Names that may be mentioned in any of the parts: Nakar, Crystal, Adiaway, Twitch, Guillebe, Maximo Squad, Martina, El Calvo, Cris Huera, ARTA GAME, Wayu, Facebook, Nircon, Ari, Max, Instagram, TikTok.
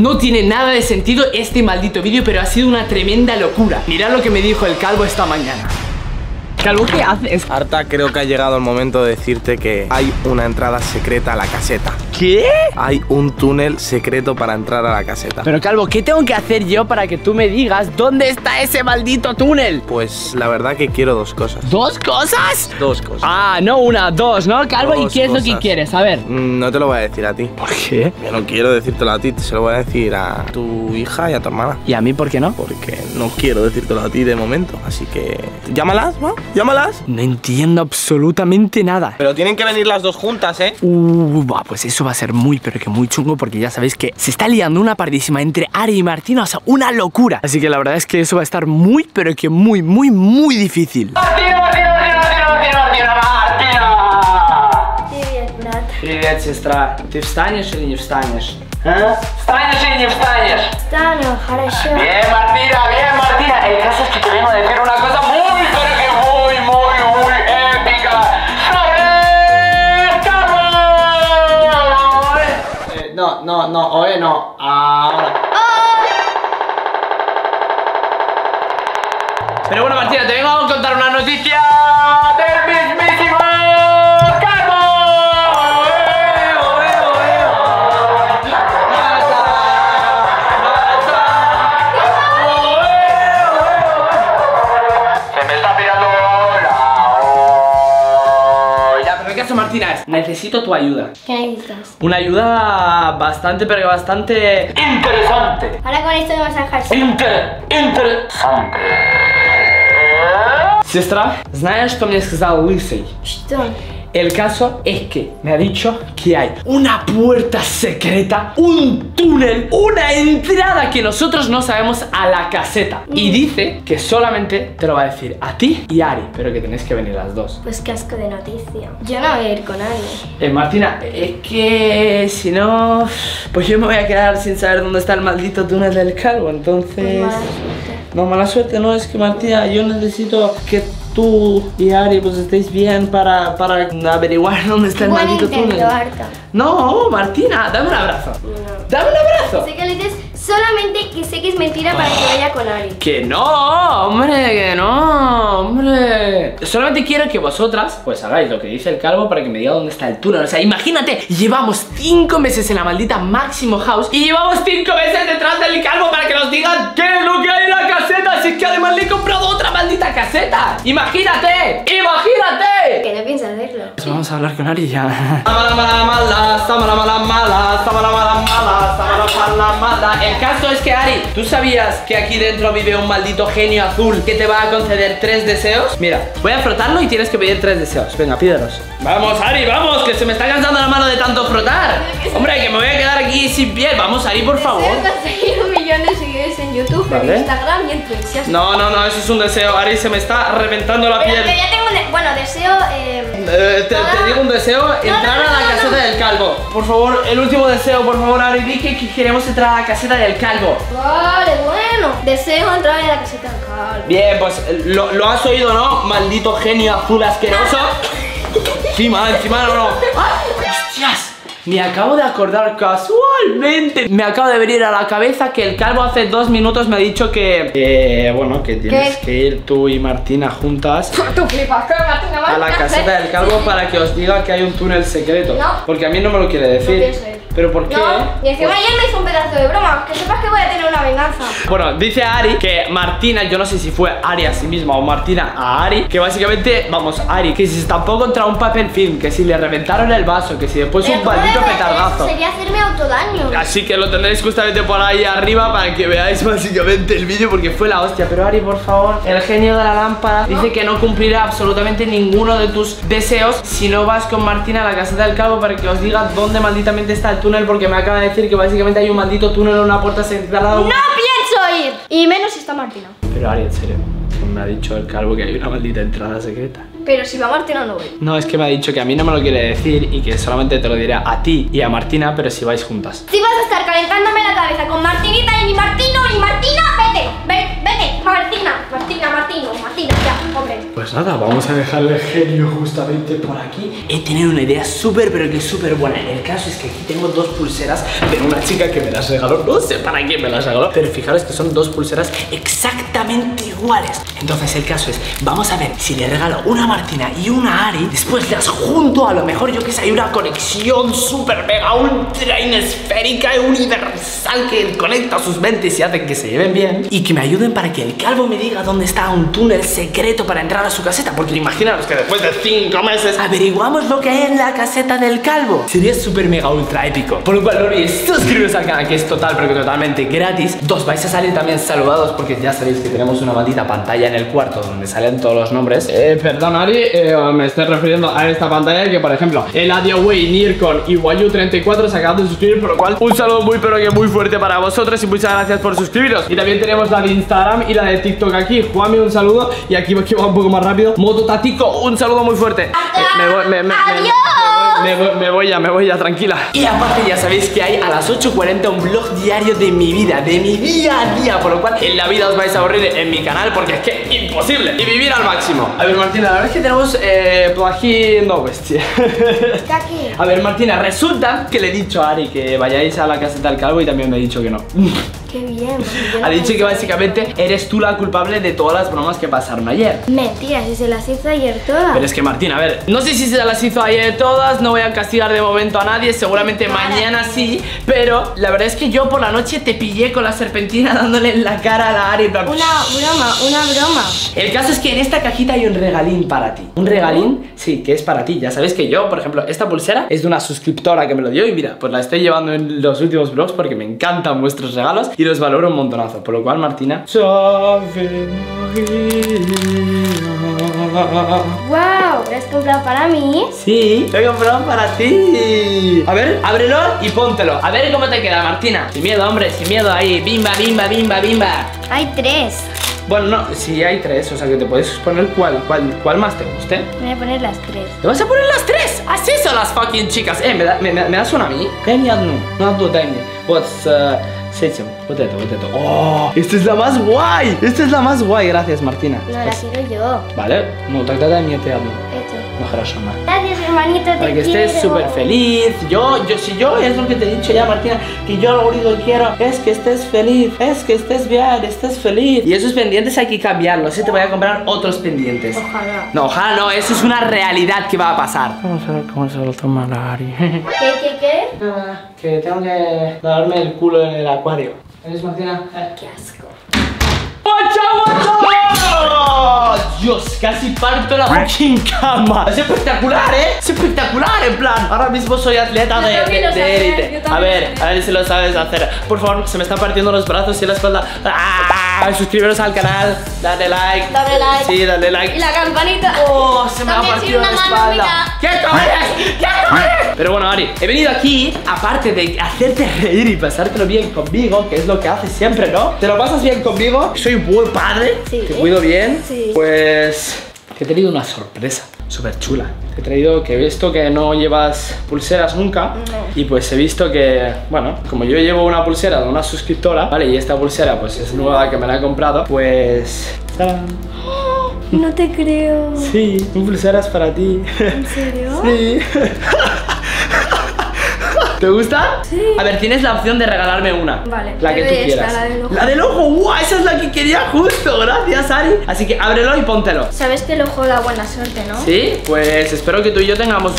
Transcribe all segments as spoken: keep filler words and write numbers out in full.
No tiene nada de sentido este maldito vídeo, pero ha sido una tremenda locura. Mirad lo que me dijo el calvo esta mañana. Calvo, ¿qué haces? Arta, creo que ha llegado el momento de decirte que hay una entrada secreta a la caseta. ¿Qué? Hay un túnel secreto para entrar a la caseta. Pero Calvo, ¿qué tengo que hacer yo para que tú me digas dónde está ese maldito túnel? Pues la verdad que quiero dos cosas. ¿Dos cosas? Dos cosas. Ah, no una, dos, ¿no, Calvo? Dos ¿Y qué cosas. es lo que quieres? A ver. No te lo voy a decir a ti. ¿Por qué? Yo no quiero decírtelo a ti, se lo voy a decir a tu hija y a tu hermana. ¿Y a mí por qué no? Porque no quiero decírtelo a ti de momento, así que... ¿Llámalas, va? Llámalas. No entiendo absolutamente nada. Pero tienen que venir las dos juntas, ¿eh? Uh, pues eso va a ser muy, pero que muy chungo, porque ya sabéis que se está liando una pardísima entre Ari y Martina, o sea, una locura. Así que la verdad es que eso va a estar muy, pero que muy, muy, muy difícil. ¡Martina, Martina, Martina, Martina, Martina, Martina! Привет, сестра. Ты встанешь или не встанешь? ¿Eh? ¿Vstanes y no vstanes? Vstano, хорошо. Bien, Martina, bien, Martina. El caso es que te vengo a decir una cosa muy, pero que muy, muy, muy épica. ¡Sobre eh, No, no, no, hoy no. Ahora. Oh. Pero bueno, Martina, te vengo a contar una noticia del mismísimo. Martina, necesito tu ayuda. ¿Qué necesitas? Una ayuda bastante, pero bastante interesante. Ahora con esto me vas a dejar. Inter, interesante. Sestra, ¿sabes qué me dijo Lizzy? ¿Qué? El caso es que me ha dicho que hay una puerta secreta, un túnel, una entrada que nosotros no sabemos a la caseta. Y dice que solamente te lo va a decir a ti y a Ari, pero que tenéis que venir las dos. Pues qué asco de noticia. Yo no voy a ir con Ari. Eh, Martina, es que si no, pues yo me voy a quedar sin saber dónde está el maldito túnel del calvo, entonces... Mala suerte. No, mala suerte, no, es que Martina, yo necesito que... tú y Ari pues estéis bien para, para averiguar dónde está el maldito túnel. No, Martina, dame un abrazo. No. Dame un abrazo. Sé que le dices solamente que sé que es mentira para que vaya con Ari. Que no, hombre, que no, hombre. Solamente quiero que vosotras pues hagáis lo que dice el calvo para que me diga dónde está el túnel. O sea, imagínate, llevamos cinco meses en la maldita Maximo House y llevamos cinco meses detrás del calvo para que nos digan qué es lo que hay en la caseta. Así que además le he comprado otra maldita caseta. ¡Imagínate! ¡Imagínate! Que no piensas verlo. Pues vamos a hablar con Ari ya. El caso es que Ari, ¿tú sabías que aquí dentro vive un maldito genio azul que te va a conceder tres deseos? Mira, voy a frotarlo y tienes que pedir tres deseos. Venga, pídelos. Vamos, Ari, vamos, que se me está cansando la mano de tanto frotar. Hombre, que me voy a quedar aquí sin piel. Vamos, Ari, por favor. De seguidores en YouTube, ¿vale? En Instagram y en Twitch. No, no, no, eso es un deseo, Ari, se me está reventando la pero piel. Pero ya tengo un de bueno, deseo... Eh, eh, te, toda... te digo un deseo, no, entrar no, no, a la no, caseta no. del calvo. Por favor, el último deseo, por favor, Ari, dije que queremos entrar a la caseta del calvo. Vale, bueno. Deseo entrar a la caseta del calvo. Bien, pues lo, lo has oído, ¿no? Maldito genio azul asqueroso. Encima, encima, no, no. ¡Ay! ¡Hostias! Me acabo de acordar casualmente. Me acabo de venir a la cabeza que el calvo hace dos minutos me ha dicho que... Eh, bueno, que tienes ¿Qué? que ir tú y Martina juntas ¿Tú flipas? ¿Qué, Martina, a la caseta del calvo para que os diga que hay un túnel secreto? No. Porque a mí no me lo quiere decir. No ¿Pero por qué? No. Y encima ayer me hizo un pedazo de broma. Que sepas que voy a tener una venganza. Bueno, dice Ari que Martina, yo no sé si fue Ari a sí misma o Martina a Ari, que básicamente, vamos, Ari, que si se estampó contra un papel film, que si le reventaron el vaso, que si después un palito. Petardazo. Sería hacerme autodaño. Así que lo tendréis justamente por ahí arriba para que veáis básicamente el vídeo, porque fue la hostia. Pero Ari, por favor, el genio de la lámpara no. dice que no cumplirá absolutamente ninguno de tus deseos si no vas con Martina a la caseta del calvo para que os diga dónde malditamente está el túnel, porque me acaba de decir que básicamente hay un maldito túnel en una puerta cerrada. ¡No pienso ir! Y menos si está Martina. Pero Ari, en serio, me ha dicho el calvo que hay una maldita entrada secreta. Pero si va Martina no voy. No, es que me ha dicho que a mí no me lo quiere decir y que solamente te lo diré a ti y a Martina, pero si vais juntas. Si vas a estar calentándome la cabeza con Martinita y ni Martino ni Martina, vete, vete, vete, Martina, Martina, Martino, Martina, ya, hombre. Pues Pues nada, vamos a dejar el genio justamente por aquí. He tenido una idea súper, pero que súper buena. El caso es que aquí tengo dos pulseras de una chica que me las regaló. No sé para quién me las regaló, pero fijaros que son dos pulseras exactamente iguales. Entonces el caso es, vamos a ver si le regalo una a Martina y una a Ari. Después las junto, a lo mejor yo que sé, hay una conexión súper mega ultra inesférica y universal que conecta sus mentes y hace que se lleven bien. Y que me ayuden para que el calvo me diga dónde está un túnel secreto para entrar a su caseta. Porque imaginaros que después de cinco meses averiguamos lo que hay en la caseta del calvo. Sería súper mega ultra épico. Por lo cual no olvidéis suscribiros al canal, que es total pero que totalmente gratis. Dos, vais a salir también saludados porque ya sabéis que tenemos una maldita pantalla en el cuarto donde salen todos los nombres. Eh, perdón Ari, eh, me estoy refiriendo a esta pantalla que por ejemplo el Adiaway, Nircon y Wayu treinta y cuatro se acaban de suscribir. Por lo cual un saludo muy pero que muy fuerte para vosotros y muchas gracias por suscribiros. Y también tenemos la de Instagram y la de TikTok aquí. Juanmi, un saludo. Y aquí va un poco más rápido. Moto Tático, un saludo muy fuerte. Eh, me voy, me, me, ¡Adiós! Me voy, me voy ya, me voy ya, tranquila. Y aparte ya sabéis que hay a las ocho cuarenta un vlog diario de mi vida, de mi día a día. Por lo cual en la vida os vais a aburrir en mi canal porque es que imposible. Y vivir al máximo. A ver Martina, la verdad es que tenemos eh, plagi... no, bestia. Está aquí. A ver Martina, resulta que le he dicho a Ari que vayáis a la caseta del calvo y también me he dicho que no. Qué bien. Ha dicho que básicamente eres tú la culpable de todas las bromas que pasaron ayer. Mentira, si se las hizo ayer todas. Pero es que Martín, a ver, no sé si se las hizo ayer todas. No voy a castigar de momento a nadie. Seguramente no, mañana sí. Pero la verdad es que yo por la noche te pillé con la serpentina dándole en la cara a la Ari. Una broma, una broma. El caso es que en esta cajita hay un regalín para ti. Un regalín, sí, que es para ti. Ya sabes que yo, por ejemplo, esta pulsera es de una suscriptora que me lo dio. Y mira, pues la estoy llevando en los últimos vlogs porque me encantan vuestros regalos y los valoro un montonazo, por lo cual Martina sabe morir. Wow, ¿lo has comprado para mí? Sí, lo he comprado para ti. A ver, ábrelo y póntelo. A ver cómo te queda, Martina. Sin miedo, hombre, sin miedo, ahí, bimba, bimba, bimba, bimba. Hay tres. Bueno, no, si sí, hay tres, o sea que te puedes poner cuál, cuál, cuál más te guste. Me voy a poner las tres. ¿Te vas a poner las tres? Así son las fucking chicas. Eh, me, da, me, me, me das una a mí. No, no, what's uh, Sechum, potato, potato. ¡Oh! ¡Esta es la más guay! ¡Esta es la más guay! Gracias, Martina. No, la quiero yo. Vale, no, trata de mí, te hablo. Gracias, hermanito, te para que quiero. Estés súper feliz. Yo, yo, si yo, es lo que te he dicho ya, Martina, que yo lo único que quiero es que estés feliz, es que estés bien, estés feliz. Y esos pendientes hay que cambiarlos, ¿sí? Te voy a comprar otros pendientes. Ojalá. No, ojalá no, eso es una realidad que va a pasar. Vamos a ver cómo se lo toma la Ari. ¿Qué, qué, qué? Ah, que tengo que darme el culo en el acuario. ¿Eres Martina? Eh. Qué asco. Dios, casi parto la fucking cama. Es espectacular, ¿eh? Es espectacular, en plan. Ahora mismo soy atleta de élite. A ver, a ver si lo sabes hacer. Por favor, se me están partiendo los brazos y la espalda. ¡Ah! Suscribiros al canal, dale like. Dale like. Sí, dale like. Y la campanita. Oh, se me ha partido la espalda. ¿Qué comes? ¿Qué comes? Pero bueno, Ari, he venido aquí, aparte de hacerte reír y pasártelo bien conmigo, que es lo que haces siempre, ¿no? ¿Te lo pasas bien conmigo? Soy buen padre. Sí. Te cuido bien. Sí. Pues te he traído una sorpresa súper chula. Te he traído que he visto que no llevas pulseras nunca. No. Y pues he visto que, bueno, como yo llevo una pulsera de una suscriptora, ¿vale? Y esta pulsera pues es nueva, que me la he comprado. Pues... ¡tarán! No te creo. Sí, un pulsera es para ti. ¿En serio? Sí. ¿Te gusta? Sí. A ver, tienes la opción de regalarme una. Vale. La que tú quieras. Esta, la del ojo. La del ojo, wow, esa es la que quería justo. Gracias, Ari. Así que ábrelo y póntelo. Sabes que el ojo da buena suerte, ¿no? Sí, pues espero que tú y yo tengamos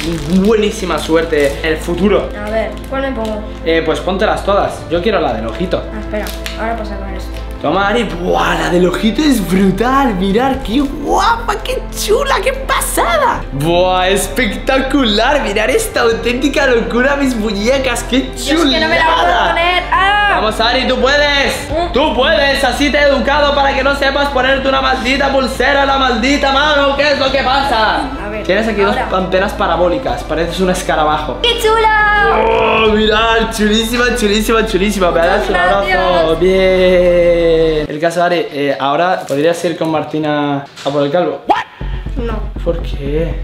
buenísima suerte en el futuro. A ver, ¿cuál me pongo? Eh, pues póntelas todas. Yo quiero la del ojito. Ah, espera, ahora pasa con esto. Toma, Ari. ¡Buah! La del ojito es brutal. Mirad, qué guapa, qué chula, qué pasada. ¡Buah! Espectacular. Mirad esta auténtica locura, mis muñecas, qué chula. Es que no me la puedo poner. ¡Ah! Vamos, Ari, tú puedes. ¿Mm? Tú puedes. Así te he educado para que no sepas ponerte una maldita pulsera en la maldita mano. ¿Qué es lo que pasa? A ver, tienes aquí ahora dos antenas parabólicas. Pareces un escarabajo. ¡Qué chula! ¡Oh! Mirad, chulísima, chulísima, chulísima. Me das un abrazo. Bien. El caso, Ari, eh, ahora podrías ir con Martina a por el calvo. No. ¿Por qué?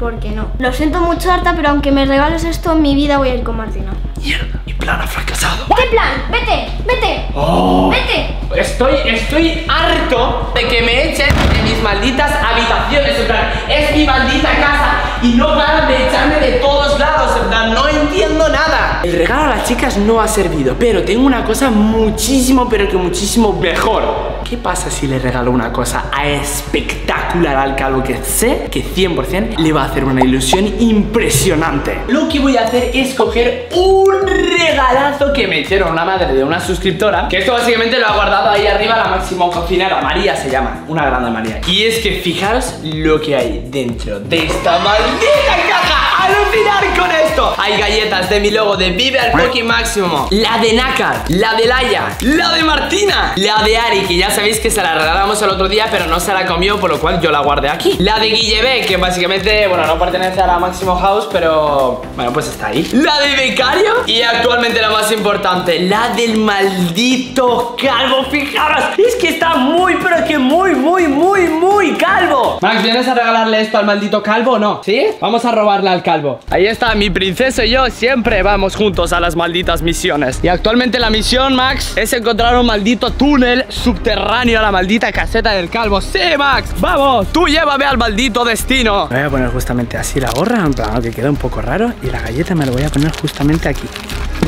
Porque no. Lo siento mucho, Arta, pero aunque me regales esto, en mi vida voy a ir con Martina. Mierda, mi plan ha fracasado. ¿Qué plan? Vete, vete. Oh. Vete. Estoy, estoy harto de que me echen de mis malditas habitaciones. en su plan, es mi maldita casa y no paran de echarme de todos lados, en plan, no entiendo nada. El regalo a las chicas no ha servido, pero tengo una cosa muchísimo, pero que muchísimo mejor. ¿Qué pasa si le regalo una cosa a espectacular al calvo que sé que cien por cien le va a hacer una ilusión impresionante? Lo que voy a hacer es coger un regalazo que me hicieron la madre de una suscriptora, que esto básicamente lo ha guardado ahí arriba la máxima cocinera, María se llama, una grande María. Y es que fijaros lo que hay dentro de esta maldita caja. ¡Alucinar con esto! Hay galletas de mi logo de Vive al Poki Máximo, la de Nakar, la de Laia, la de Martina, la de Ari, que ya sabéis que se la regalamos el otro día pero no se la comió, por lo cual yo la guardé aquí, la de Guillebe, que básicamente, bueno, no pertenece a la Máximo House, pero bueno, pues está ahí, la de Becario y actualmente la más importante, la del maldito calvo. Fijaros, es que está muy, pero que muy, muy, muy, muy calvo. Max, ¿vienes a regalarle esto al maldito calvo o no? ¿Sí? Vamos a robarle al calvo. Ahí está, mi princesa y yo siempre vamos juntos a las malditas misiones. Y actualmente la misión, Max, es encontrar un maldito túnel subterráneo a la maldita caseta del calvo. ¡Sí, Max! ¡Vamos! ¡Tú llévame al maldito destino! Me voy a poner justamente así la gorra, en plan, que queda un poco raro, y la galleta me la voy a poner justamente aquí.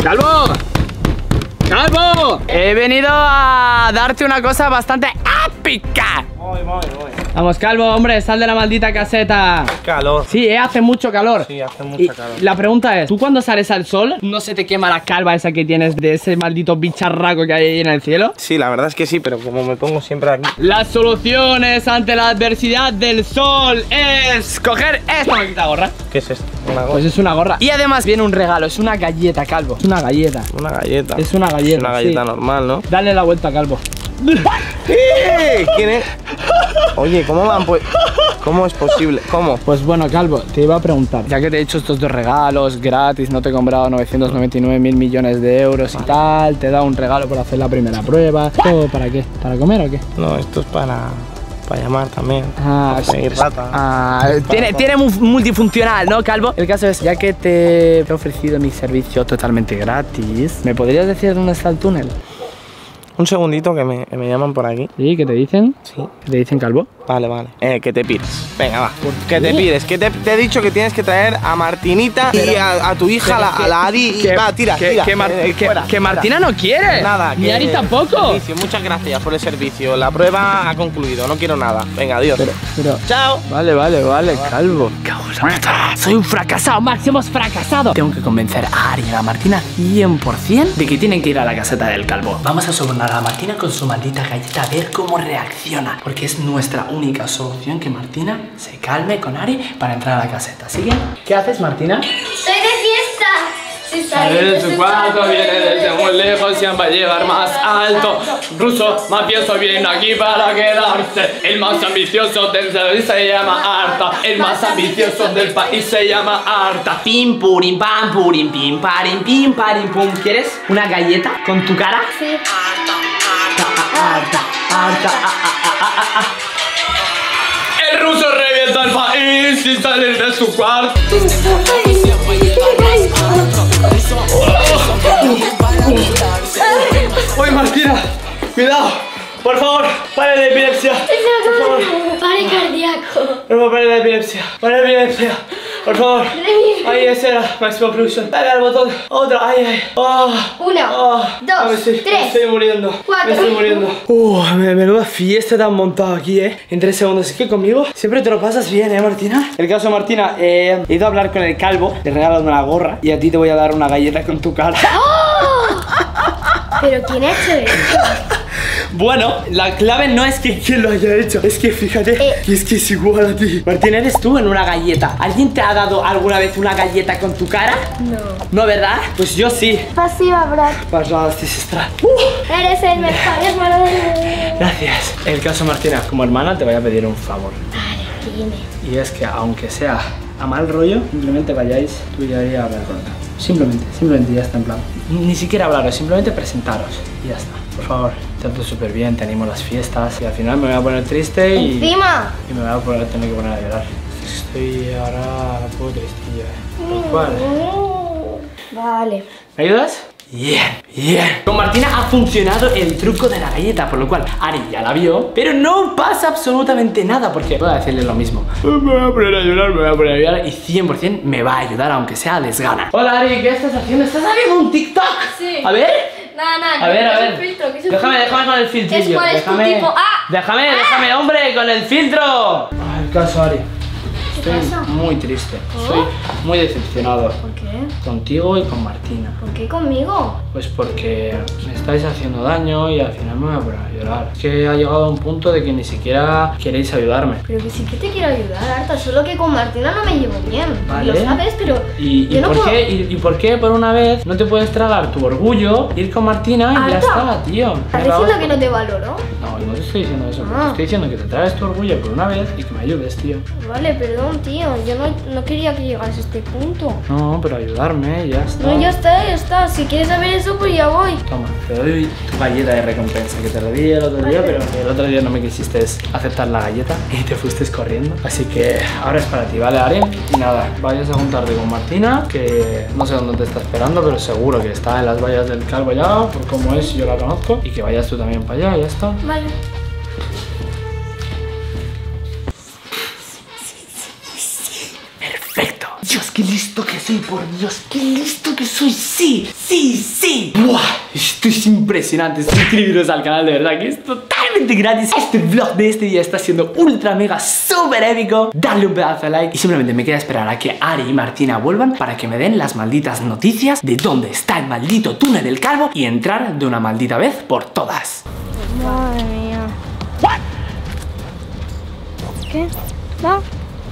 ¡Calvo! ¡Calvo! He venido a darte una cosa bastante épica. Voy, voy, voy. Vamos, calvo, hombre, sal de la maldita caseta. Calor. Sí, eh, hace mucho calor. Sí, hace mucho calor. La pregunta es, ¿tú cuando sales al sol no se te quema la calva esa que tienes de ese maldito bicharraco que hay ahí en el cielo? Sí, la verdad es que sí, pero como me pongo siempre aquí. Las soluciones ante la adversidad del sol es coger esta maldita gorra. ¿Qué es esto? ¿Una gorra? Pues es una gorra. Y además viene un regalo, es una galleta, calvo. Es una galleta. Una galleta. Es una galleta. Es una galleta sí. Normal, ¿no? Dale la vuelta, calvo. ¡Eh! ¿Quién es? Oye, ¿cómo van? Pues, ¿cómo es posible? ¿Cómo? Pues bueno, calvo, te iba a preguntar, ya que te he hecho estos dos regalos gratis, no te he comprado novecientos noventa y nueve mil millones de euros y tal, te he dado un regalo por hacer la primera prueba, ¿todo para qué? ¿Para comer o qué? No, esto es para... para llamar también. Ah, sí. Rata. Ah, tiene, tiene multifuncional, ¿no, calvo? El caso es, ya que te he ofrecido mi servicio totalmente gratis, ¿me podrías decir dónde está el túnel? Un segundito que me, que me llaman por aquí. ¿Sí? ¿Qué te dicen? Sí. ¿Qué te dicen, calvo? Vale, vale. Eh, que te pides. Venga, va. ¿Qué te pides? Que te, te he dicho que tienes que traer a Martinita pero, y a, a tu hija, la, que, a la Adi. Que, y va, tira, que, tira. Que, Mar eh, que, fuera, que Martina fuera. No quiere. Nada. Ni Ari tampoco. Servicio. Muchas gracias por el servicio. La prueba ha concluido. No quiero nada. Venga, adiós. Pero, pero, chao. Vale, vale, vale, calvo. Soy un fracasado, Max. Hemos fracasado. Tengo que convencer a Ari y a Martina cien por cien de que tienen que ir a la caseta del calvo. Vamos a sobornar a Martina con su maldita galleta, a ver cómo reacciona, porque es nuestra única solución, que Martina se calme con Ari para entrar a la caseta. Así que, ¿qué haces, Martina? ¡Estoy de fiesta! Sale de su cuarto, viene desde muy lejos, se va a llevar más alto. Ruso mafioso viene aquí para quedarse. El más ambicioso del país se llama Arta. El más ambicioso del país se llama Arta. Pim, purim, pam, purim, pim, parim, pim, parim, pum. ¿Quieres una galleta con tu cara? Sí. Arta, Arta, a, a, a, a, a. El ruso revienta al país y sale de su cuarto. Oye, Martina, cuidado, por favor, para la epilepsia. Por favor. Pare cardíaco. No, para la epilepsia, para la epilepsia. Por favor. Ahí, esa era Maximo Production. Dale al botón. Otra. Ay, ay. Oh, Uno. Oh. Dos. Me estoy, tres. Me estoy muriendo. Cuatro. Me estoy muriendo. Uh, menuda fiesta te han montado aquí, eh. En tres segundos. Es que conmigo siempre te lo pasas bien, eh, Martina. El caso, Martina, eh, he ido a hablar con el calvo. Le regalas una gorra. Y a ti te voy a dar una galleta con tu cara. ¡Oh! ¿Pero quién ha hecho esto? Bueno, la clave no es que quien lo haya hecho, es que fíjate, eh. que es que es igual a ti. Martín, eres tú en una galleta. ¿Alguien te ha dado alguna vez una galleta con tu cara? No. ¿No, verdad? Pues yo sí. Pasiva, Brad. Pasiva, sestra. Uh. Eres el mejor hermano del mundo. Gracias. El caso, Martina, como hermana te voy a pedir un favor. Vale, dime. Y es que aunque sea a mal rollo, simplemente vayáis tú y yo a hablar con él. Simplemente, simplemente ya está, en plan, ni siquiera hablaros, simplemente presentaros y ya está. Por favor, te trato súper bien, te animo a las fiestas y al final me voy a poner triste y... ¡Encima! Y me voy a poner, tener que poner a llorar. Estoy ahora un poco tristillo, eh. Por lo cual... Vale. ¿Me ayudas? Yeah, yeah. Con Martina ha funcionado el truco de la galleta, por lo cual Ari ya la vio, pero no pasa absolutamente nada porque voy a decirle lo mismo. Me voy a poner a llorar, me voy a poner a llorar y cien por cien me va a ayudar, aunque sea desgana. Hola Ari, ¿qué estás haciendo? ¿Estás haciendo un TikTok? Sí. A ver. No, no, a ver, a ver. Filtro, déjame, déjame con el filtrillo. ¿Cuál es tu tipo? ¡Ah! Déjame, ¡Ah! déjame, hombre, con el filtro. Ay, el caso, Ari. Estoy muy triste, ¿Oh? estoy muy decepcionado. ¿Por qué? Contigo y con Martina. ¿Por qué conmigo? Pues porque me estáis haciendo daño y al final me voy a poner a llorar. Es que ha llegado a un punto de que ni siquiera queréis ayudarme. Pero que sí que te quiero ayudar, Arta, solo que con Martina no me llevo bien. Vale. Lo sabes, pero... ¿Y, y, no por puedo... qué, y, ¿Y por qué por una vez no te puedes tragar tu orgullo, ir con Martina y Arta, ya está, tío? ¿Estás diciendo que no te valoro? No, no te estoy diciendo eso, ah. te estoy diciendo que te traes tu orgullo por una vez y que me ayudes, tío. Vale, perdón. Tío, yo no, no quería que llegaras a este punto. No, pero ayudarme, ya está. No, ya está, ya está. Si quieres saber eso, pues ya voy. Toma, te doy tu galleta de recompensa que te la di el otro vale. día, pero el otro día no me quisiste aceptar la galleta y te fuiste corriendo. Así que ahora es para ti, ¿vale, Ari? Y nada, vayas a juntarte con Martina, que no sé dónde te está esperando, pero seguro que está en las vallas del Calvo ya, por cómo es, yo la conozco. Y que vayas tú también para allá, ya está. Vale. ¡Qué listo que soy, por Dios! ¡Qué listo que soy! ¡Sí! ¡Sí! ¡Sí! ¡Buah! Esto es impresionante. Suscribiros al canal, de verdad que es totalmente gratis. Este vlog de este día está siendo ultra mega súper épico. Dale un pedazo de like. Y simplemente me queda esperar a que Ari y Martina vuelvan para que me den las malditas noticias de dónde está el maldito túnel del Calvo y entrar de una maldita vez por todas. Madre mía. ¿Qué? ¿Va?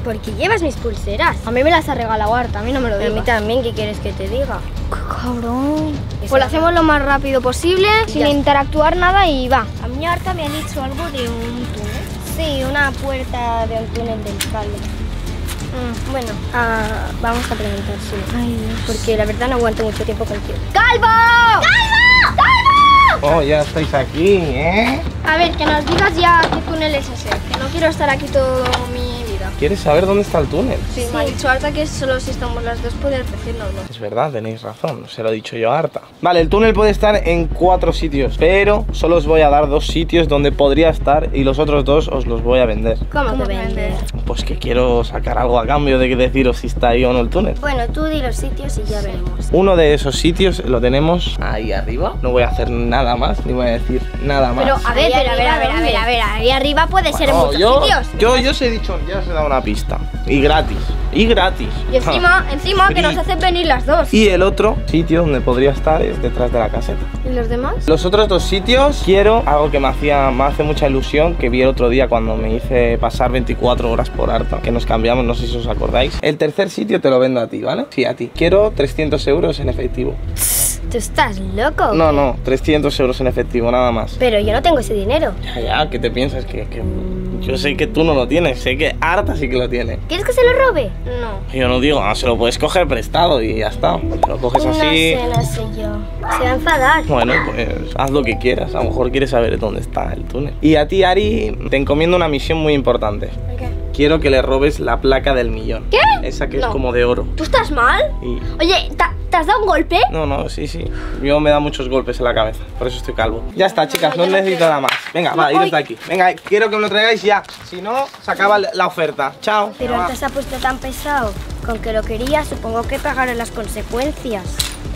Porque llevas mis pulseras. A mí me las ha regalado Arta, a mí no me lo digas. A mí también, ¿qué quieres que te diga? ¡Qué cabrón! Pues lo hacemos lo más rápido posible, sin interactuar nada y va. A mí Arta me ha dicho algo de un túnel. Sí, una puerta de un túnel del Calvo. Mm, bueno, uh, vamos a preguntar, sí. Ay, Dios. Porque la verdad no aguanto mucho tiempo contigo. ¡Calvo! ¡Calvo! ¡Calvo! Oh, ya estáis aquí, ¿eh? A ver, que nos digas ya qué túnel es ese. Que no quiero estar aquí todo mi... ¿Quieres saber dónde está el túnel? Sí, me ha dicho Arta que solo si estamos las dos puede decirnoslo. Es verdad, tenéis razón, se lo he dicho yo a Arta. Vale, el túnel puede estar en cuatro sitios, pero solo os voy a dar dos sitios donde podría estar y los otros dos os los voy a vender. ¿Cómo que vender? Pues que quiero sacar algo a cambio de que deciros si está ahí o no el túnel. Bueno, tú di los sitios y ya veremos. Uno de esos sitios lo tenemos ahí arriba. No voy a hacer nada más, ni voy a decir nada más. Pero a ver, pero, a ver, a ver, a ver, a ver, ahí arriba puede bueno, ser en muchos yo, sitios. Yo, yo os he dicho, ya os he dado una pista. Y gratis. Y gratis. Y encima, encima que nos hacen venir las dos. Y el otro sitio donde podría estar es detrás de la caseta. ¿Y los demás? Los otros dos sitios quiero algo que me hacía, me hace mucha ilusión, que vi el otro día cuando me hice pasar veinticuatro horas por Arta, que nos cambiamos, no sé si os acordáis. El tercer sitio te lo vendo a ti, ¿vale? Sí, a ti. Quiero trescientos euros en efectivo. ¿Tú estás loco? No, no, trescientos euros en efectivo, nada más. Pero yo no tengo ese dinero. Ya, ya, ¿qué te piensas? Que... que... Yo sé que tú no lo tienes, sé que Arta sí que lo tiene. ¿Quieres que se lo robe? No. Yo no digo, ah, se lo puedes coger prestado y ya está. Lo coges así. No sé, no sé yo. Se va a enfadar. Bueno, pues haz lo que quieras. A lo mejor quieres saber dónde está el túnel. Y a ti, Ari, te encomiendo una misión muy importante. ¿Por qué? Quiero que le robes la placa del millón. ¿Qué? Esa que no. es como de oro. ¿Tú estás mal? Y... Oye, ¿te has dado un golpe? No, no, sí, sí. Yo me da muchos golpes en la cabeza. Por eso estoy calvo. Ya está, chicas, no, no necesito no nada más. Venga, no, va, iros de aquí. Venga, quiero que me lo traigáis ya. Si no, se acaba la oferta. Chao. Pero antes se ha puesto tan pesado. Con que lo quería, supongo que pagaron las consecuencias.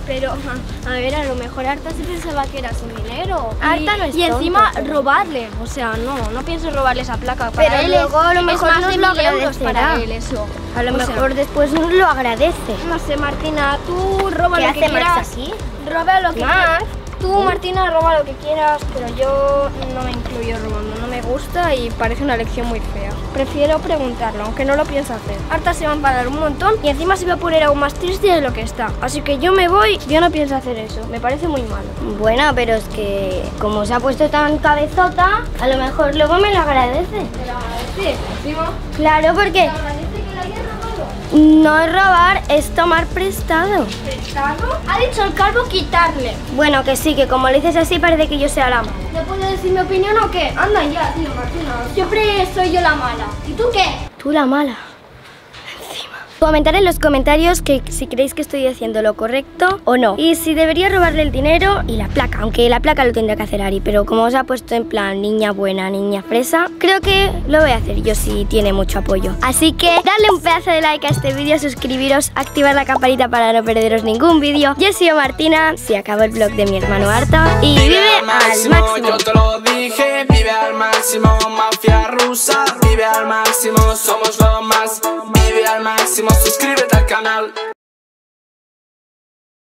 Pero, a ver, a lo mejor Arta se pensaba que era su dinero. Arta no es tonto. Y encima robarle, o sea, no, no pienso robarle esa placa para él. Pero luego a lo mejor nos lo agradecerá para él, eso. A lo mejor después nos lo agradece. No sé, Martina, tú roba lo que quieras. ¿Qué hace Max aquí? Roba lo que quieras. Tú, Martina, roba lo que quieras, pero yo no me incluyo robando, no me gusta y parece una lección muy fea. Prefiero preguntarlo, aunque no lo pienso hacer. Arta se va a enfadar un montón y encima se va a poner aún más triste de lo que está. Así que yo me voy, yo no pienso hacer eso, me parece muy malo. Bueno, pero es que como se ha puesto tan cabezota, a lo mejor luego me lo agradece. ¿Te lo agradece? ¿Encima? Claro, porque... No es robar, es tomar prestado. ¿Prestado? Ha dicho el Calvo quitarle. Bueno, que sí, que como le dices así parece que yo sea la mala. ¿No puedo decir mi opinión o qué? Anda ya, tío, Martina. Siempre soy yo la mala. ¿Y tú qué? Tú la mala. Encima. Comentad en los comentarios que si creéis que estoy haciendo lo correcto o no. Y si debería robarle el dinero y la placa, aunque la placa lo tendrá que hacer Ari, pero como os ha puesto en plan niña buena, niña fresa, creo que lo voy a hacer yo si tiene mucho apoyo. Así que dadle un pedazo de like a este vídeo, suscribiros, activar la campanita para no perderos ningún vídeo. Yo soy Martina, se acabó el vlog de mi hermano Arta y vive, vive al máximo, al máximo. Yo te lo dije, vive al máximo, mafia rusa, vive al máximo, somos lo más, vive al máximo. Suscríbete al canal.